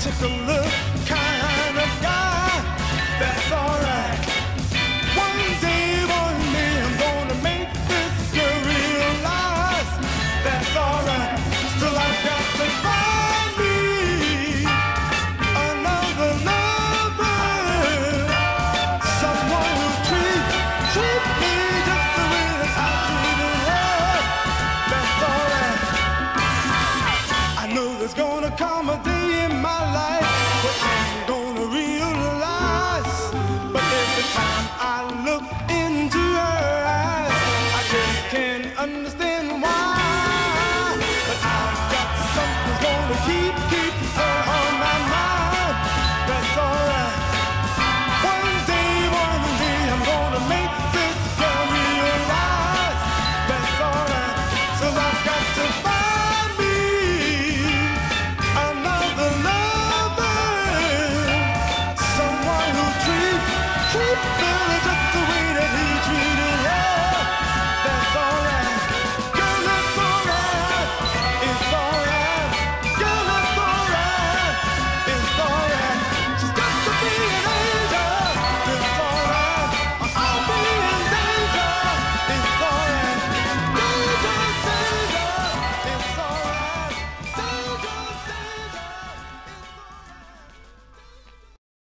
particular kind of guy. That's alright. One day I'm gonna make this girl realize. That's alright. Still I've got to find me another lover, someone who treat me just the way that I treated her. That's alright. I know there's gonna come